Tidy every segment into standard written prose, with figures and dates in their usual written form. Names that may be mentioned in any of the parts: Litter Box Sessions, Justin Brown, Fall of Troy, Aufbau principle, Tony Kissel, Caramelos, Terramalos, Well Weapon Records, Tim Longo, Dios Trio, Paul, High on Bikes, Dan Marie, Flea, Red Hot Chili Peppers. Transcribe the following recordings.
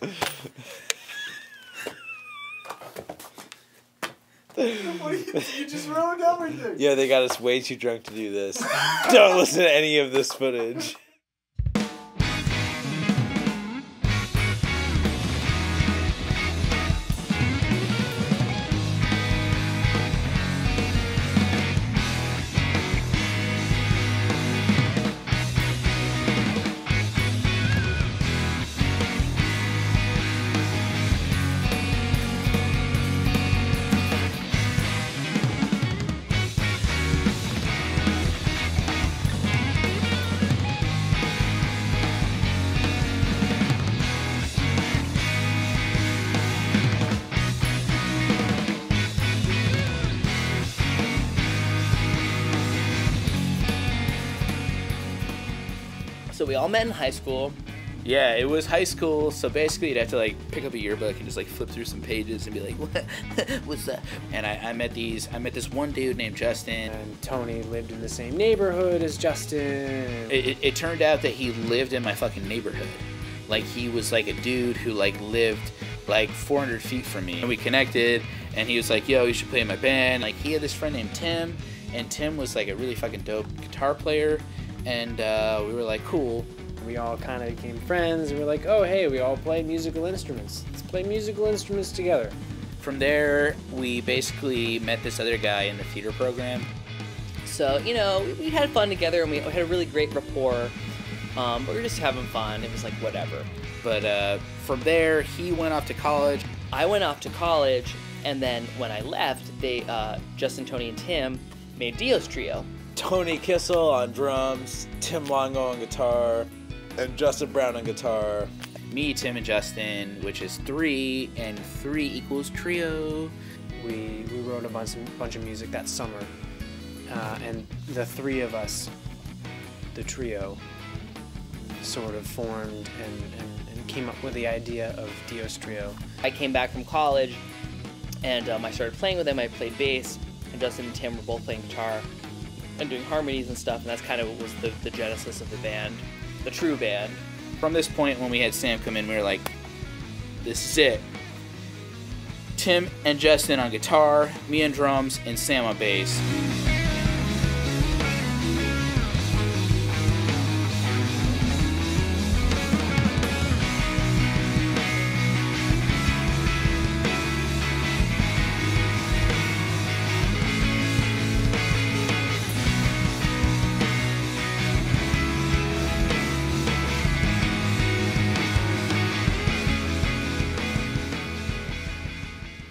You just ruined everything. Yeah, they got us way too drunk to do this. Don't listen to any of this footage. So we all met in high school. Yeah, it was high school, so basically you'd have to like pick up a yearbook and just like flip through some pages and be like, what was that? And I met this one dude named Justin. And Tony lived in the same neighborhood as Justin. It turned out that he lived in my fucking neighborhood. Like he was like a dude who like lived like 400 feet from me. And we connected and he was like, yo, you should play in my band. Like he had this friend named Tim, and Tim was like a really fucking dope guitar player. And we were like, cool. We all kind of became friends, and we were like, oh, hey, we all play musical instruments. Let's play musical instruments together. From there, we basically met this other guy in the theater program. So, you know, we had fun together, and we had a really great rapport. But we were just having fun. It was like, whatever. But from there, he went off to college. I went off to college, and then when I left, they, Justin, Tony, and Tim made Dios Trio. Tony Kissel on drums, Tim Longo on guitar, and Justin Brown on guitar. Me, Tim, and Justin, which is 3, and 3 equals trio. We wrote a bunch of music that summer, and the three of us, the trio, sort of formed and came up with the idea of Dios Trio. I came back from college, and I started playing with them. I played bass, and Justin and Tim were both playing guitar and doing harmonies and stuff, and that's kind of what was the genesis of the band, the true band. From this point, when we had Sam come in, we were like, this is it. Tim and Justin on guitar, me on drums, and Sam on bass.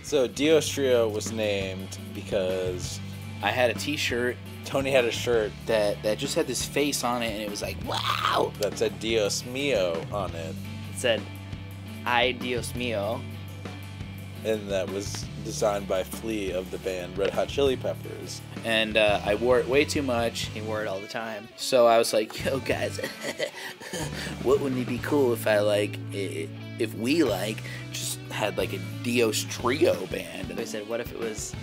So Dios Trio was named because I had a t-shirt, Tony had a shirt that just had this face on it, and it was like, wow! That said Dios Mio on it. It said, I Dios Mio. And that was designed by Flea of the band Red Hot Chili Peppers. And I wore it way too much. He wore it all the time. So I was like, yo guys, what wouldn't it be cool if I like, if we like, just had like a Dios Trio band? And I said, what if it was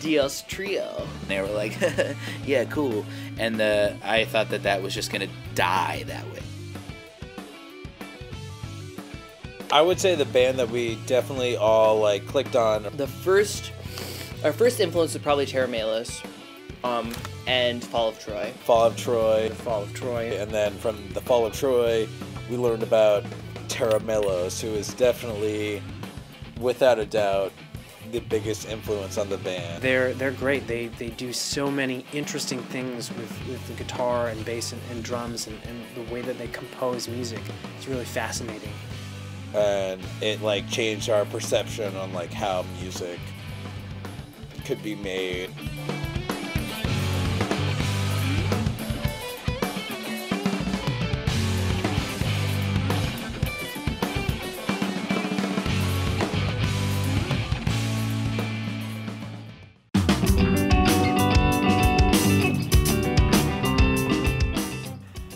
Dios Trio? And they were like, yeah, cool. And I thought that was just gonna die that way. I would say the band that we definitely all like clicked on. Our first influence was probably Terramalos, and Fall of Troy. Fall of Troy. The Fall of Troy. And then from the Fall of Troy, we learned about Caramelos, who is definitely, without a doubt, the biggest influence on the band. They're great. They do so many interesting things with the guitar and bass and drums and the way that they compose music. It's really fascinating. And it like changed our perception on like how music could be made.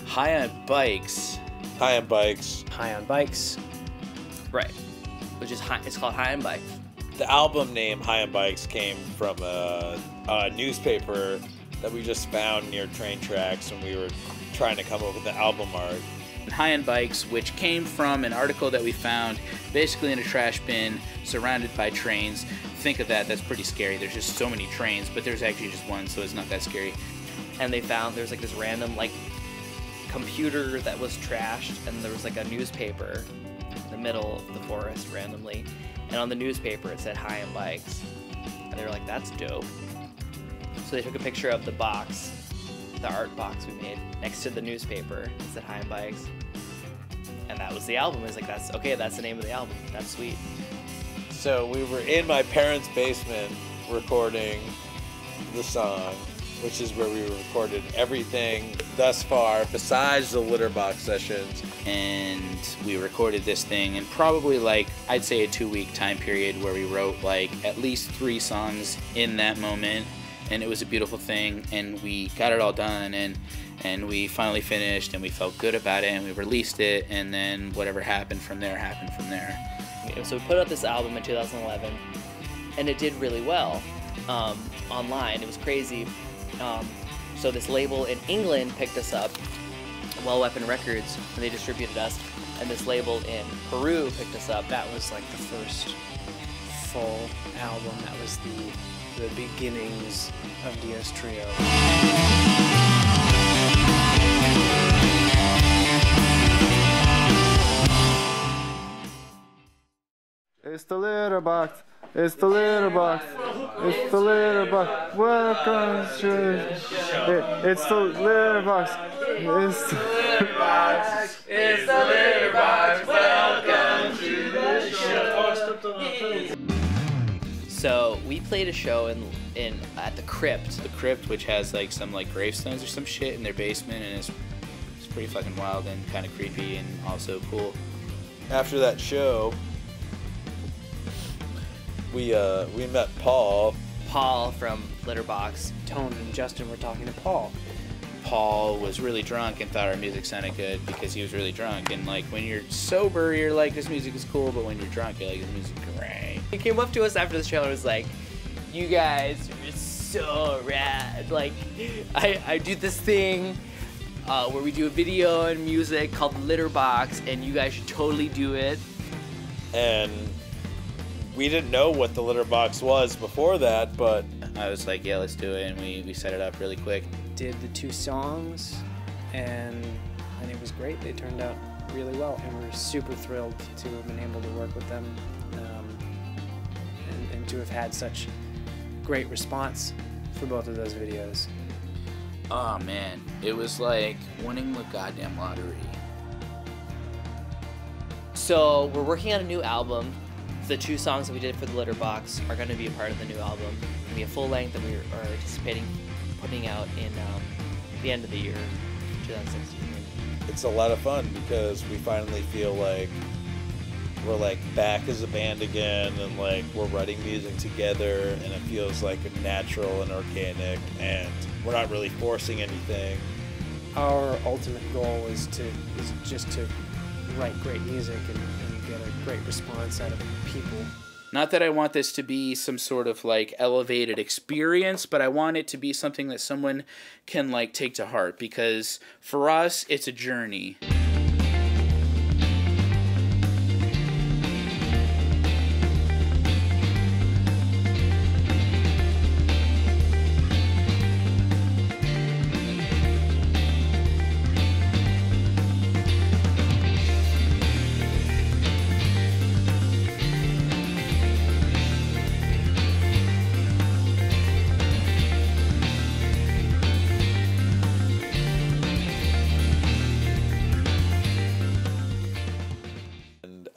High on Bikes. High on Bikes. High on Bikes. Right. Which is high, it's called High on Bikes. The album name High on Bikes came from a newspaper that we just found near train tracks when we were trying to come up with the album art. and High on Bikes, which came from an article that we found basically in a trash bin surrounded by trains. Think of that, that's pretty scary. There's just so many trains, but there's actually just one, so it's not that scary. And they found there's like this random like computer that was trashed, and there was like a newspaper in the middle of the forest randomly, and on the newspaper it said High on Bikes, and they were like, that's dope. So they took a picture of the box, the art box we made, next to the newspaper. It said High on Bikes, and that was the album. It's like, that's okay, that's the name of the album, that's sweet. So we were in my parents' basement recording the song, which is where we recorded everything thus far besides the Litter Box Sessions. And we recorded this thing in probably like, I'd say a 2-week time period, where we wrote like at least 3 songs in that moment. And it was a beautiful thing, and we got it all done, and we finally finished, and we felt good about it, and we released it, and then whatever happened from there happened from there. So we put out this album in 2011, and it did really well online. It was crazy. So this label in England picked us up, Well Weapon Records, and they distributed us, and this label in Peru picked us up. That was like the first full album. That was the beginnings of Dios Trio. It's the Litter Box. It's the Litter Box. It's the Litter Box. Welcome to It's the Litter Box. It's the Litter Box. It's the Litter Box. Welcome to the show. So we played a show in at the Crypt. The Crypt, which has like some like gravestones or some shit in their basement, and it's pretty fucking wild and kind of creepy and also cool. After that show, we met Paul. Paul from Litterbox. Tone and Justin were talking to Paul. Paul was really drunk and thought our music sounded good because he was really drunk. And like when you're sober, you're like, this music is cool, but when you're drunk, you're like, this music is great. He came up to us after the show and was like, you guys are so rad. Like, I do this thing where we do a video and music called Litterbox, and you guys should totally do it. And we didn't know what the Litter Box was before that, but I was like, yeah, let's do it, and we set it up really quick. Did the 2 songs, and it was great. They turned out really well, and we're super thrilled to have been able to work with them, and to have had such great response for both of those videos. Oh man, it was like winning the goddamn lottery. So we're working on a new album. The 2 songs that we did for the Litter Box are going to be a part of the new album. It'll be a full length that we are anticipating putting out in the end of the year, 2016. It's a lot of fun because we finally feel like we're like back as a band again, and like we're writing music together, and it feels like natural and organic, and we're not really forcing anything. Our ultimate goal is just to write great music and get a great response out of people. Not that I want this to be some sort of like elevated experience, but I want it to be something that someone can like take to heart, because for us, it's a journey.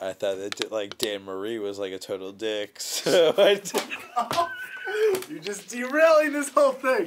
I thought that like Dan Marie was like a total dick, so I did. You're just derailing this whole thing.